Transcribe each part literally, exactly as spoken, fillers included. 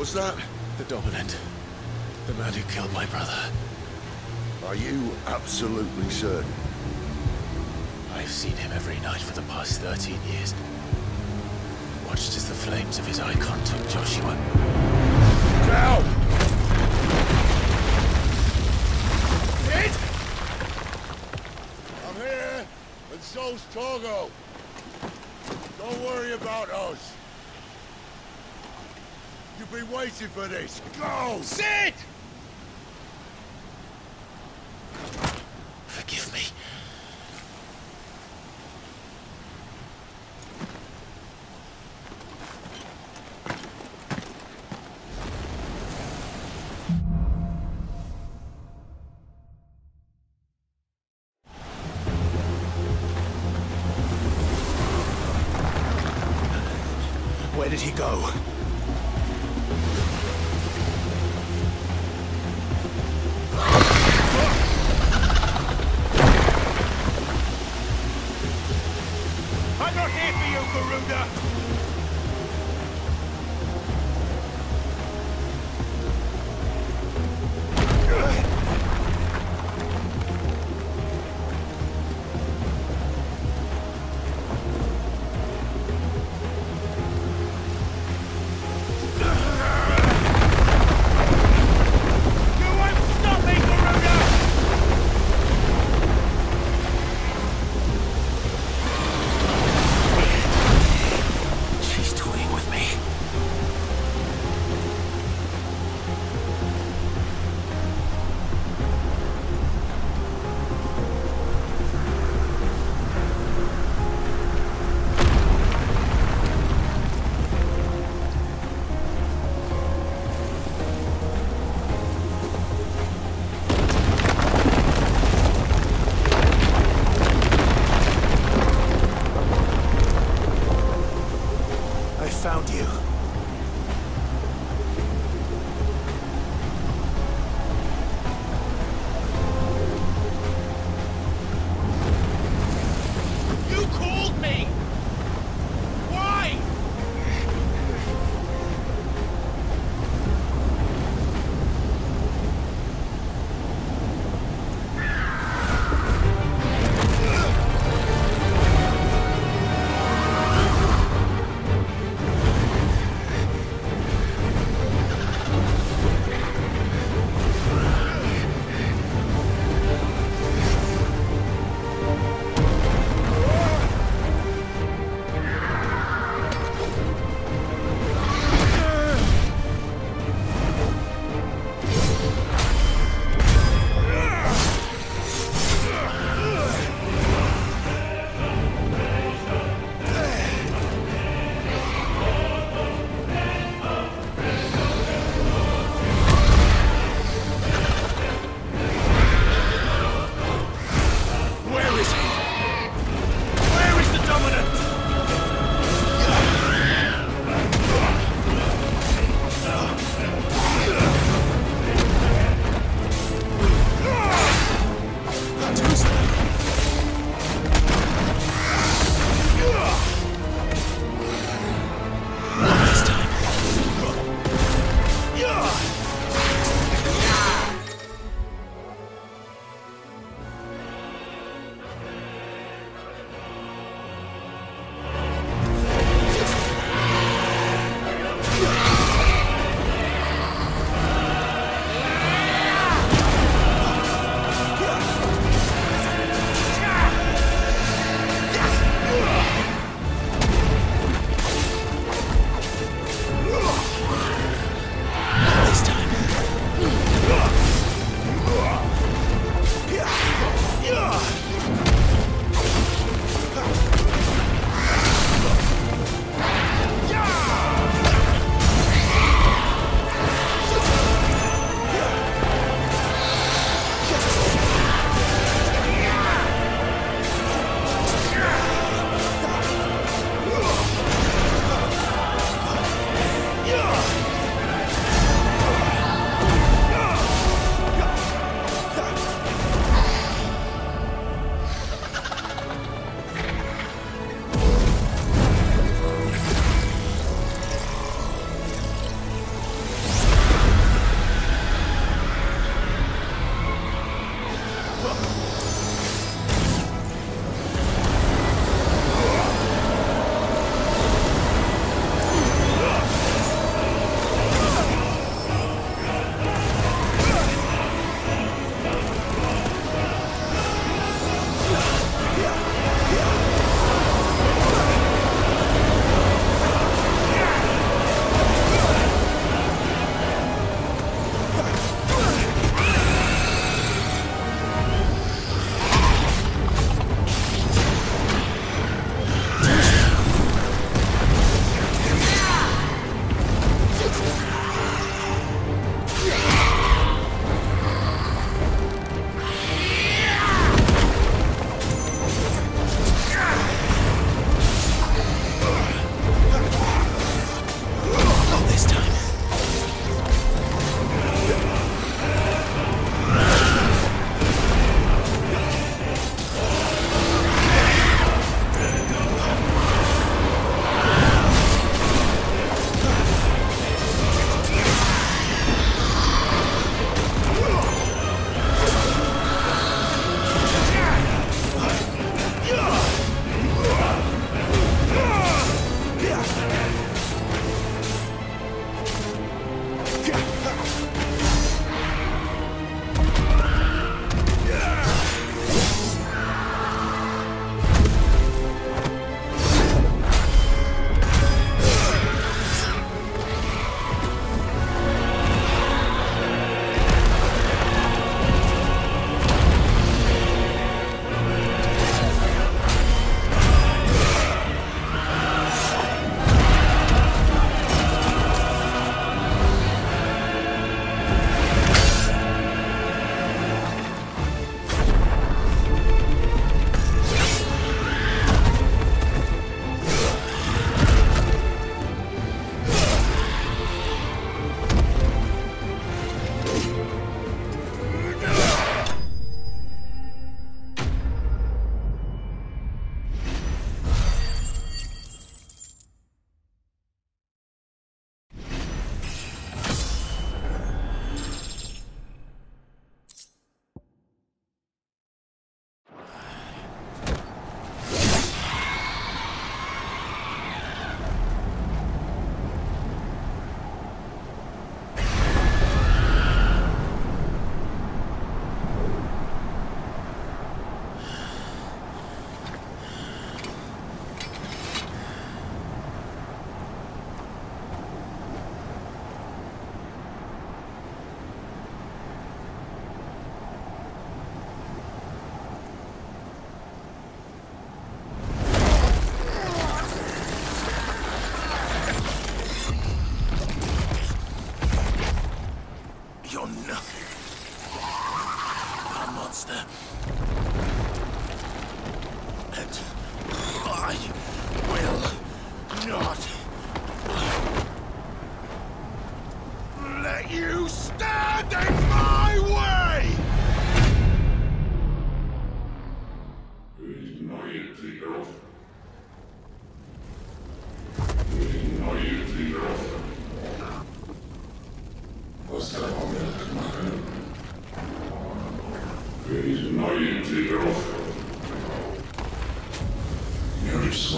Was that the Dominant? The man who killed my brother? Are you absolutely certain? I've seen him every night for the past thirteen years. Watched as the flames of his icon took Joshua. Down! Hit! I'm here, and so's Torgo. Don't worry about us. You've been waiting for this. Go! Sit! Forgive me. Where did he go? I'm not here for you, Garuda!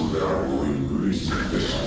so they are going resist.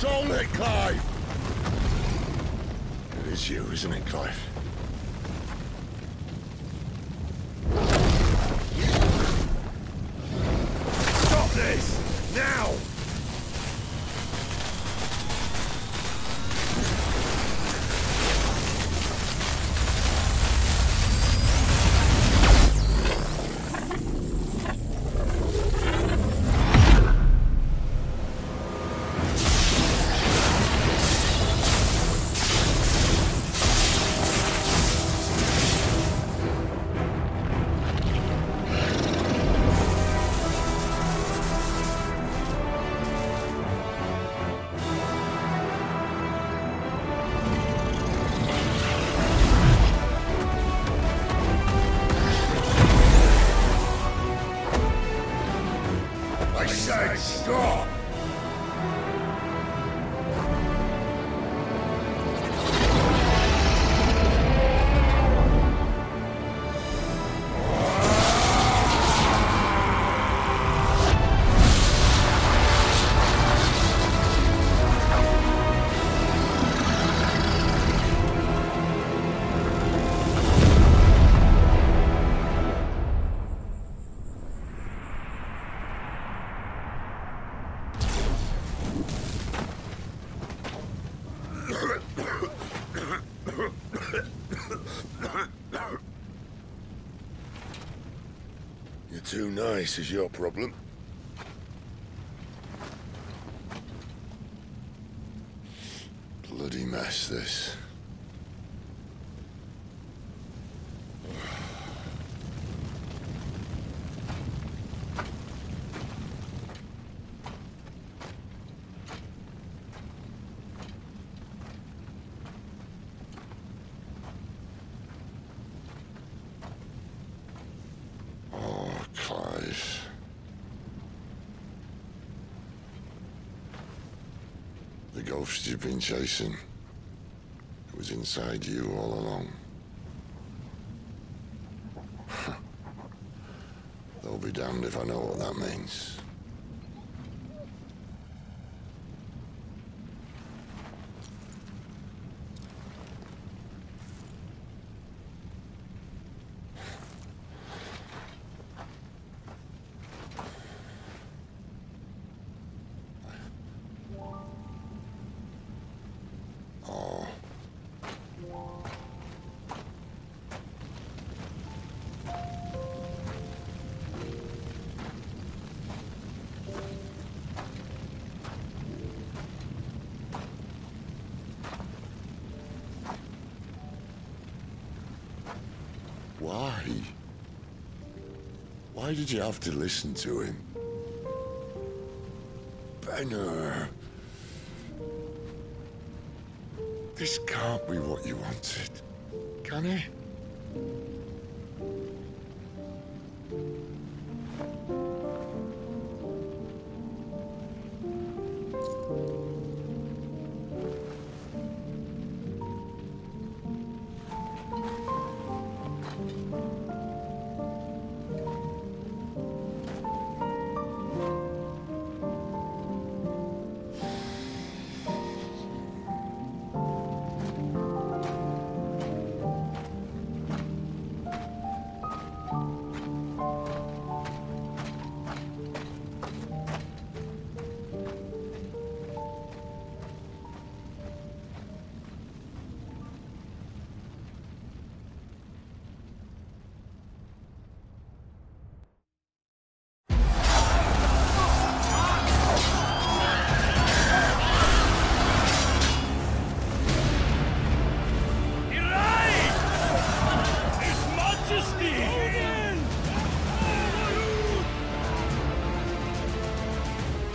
Control it, Clive! It is you, isn't it, Clive? Stop this! Now! You're too nice is your problem. Bloody mess, this. The ghost you've been chasing, it was inside you all along. They'll be damned if I know what that means. Why? Why did you have to listen to him? Benner. This can't be what you wanted, can it?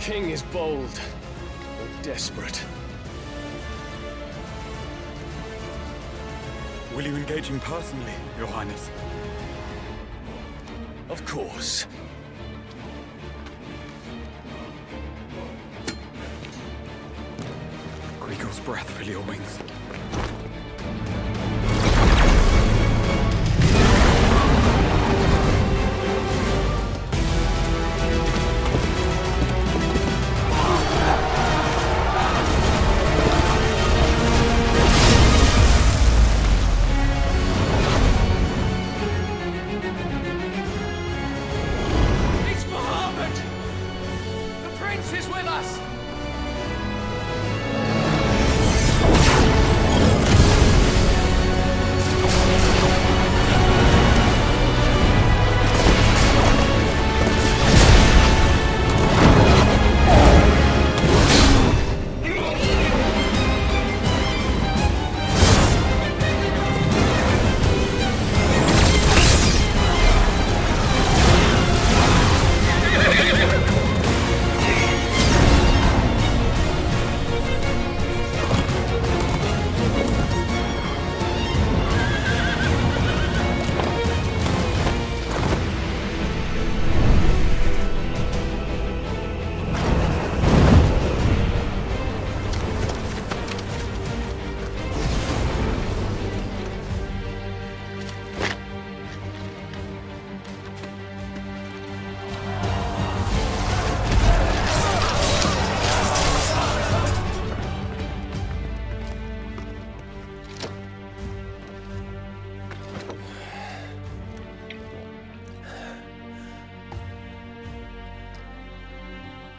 The king is bold, but desperate. Will you engage him personally, Your Highness? Of course. Grigor's breath fill your wings.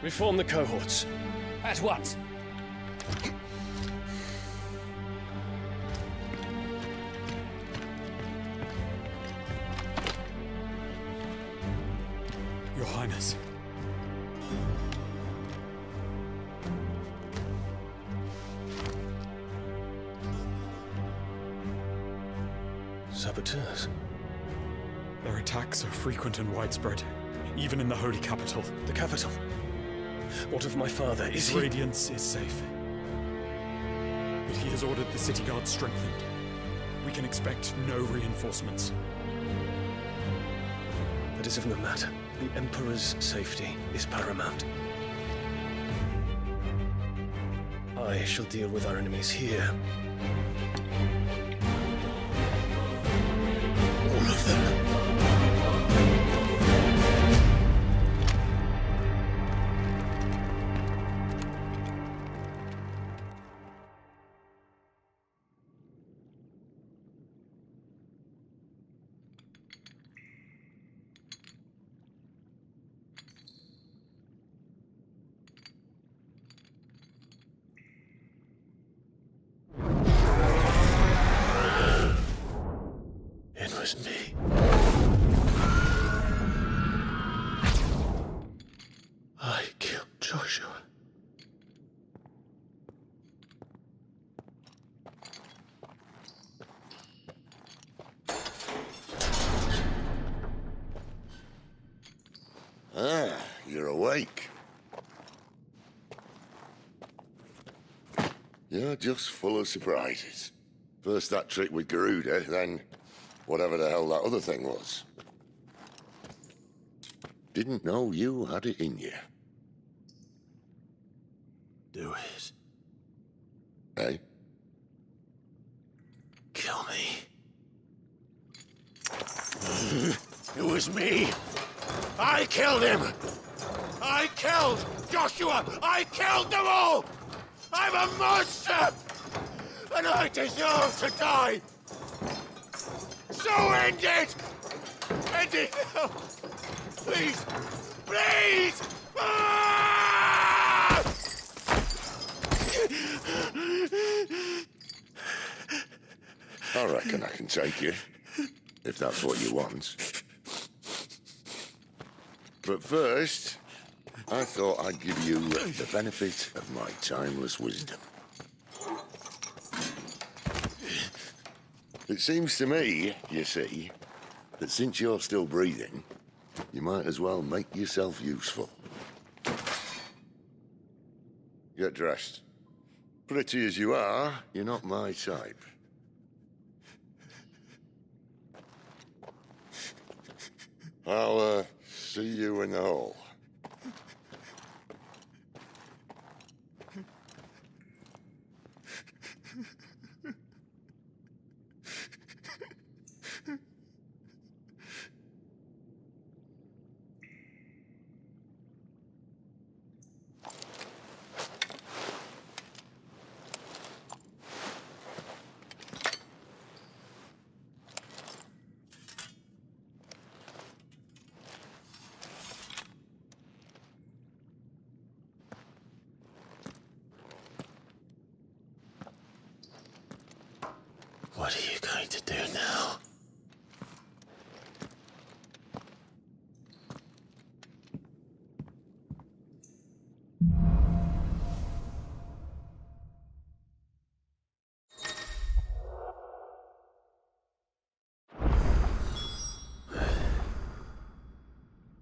Reform the cohorts. At once. Your Highness. Saboteurs. Their attacks are frequent and widespread, even in the Holy Capital. The Capital? What of my father? Is he— Radiance is safe. But he has ordered the city guard strengthened. We can expect no reinforcements. That is of no matter. The Emperor's safety is paramount. I shall deal with our enemies here. All of them. You're just full of surprises. First that trick with Garuda, then whatever the hell that other thing was. Didn't know you had it in you. Do it. Hey? Kill me. It was me! I killed him! I killed Joshua! I killed them all! I'm a monster! And I deserve to die! So end it! End it now! Please! Please! Ah! I reckon I can take you, if that's what you want. But first, I thought I'd give you the benefit of my timeless wisdom. It seems to me, you see, that since you're still breathing, you might as well make yourself useful. Get dressed. Pretty as you are, you're not my type. I'll, uh, see you in the hall. What are you going to do now?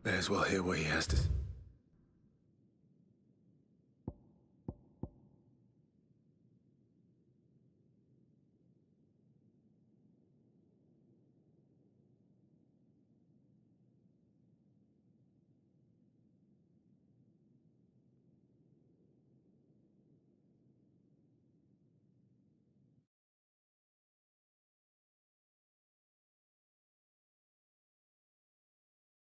May as well hear what he has to say.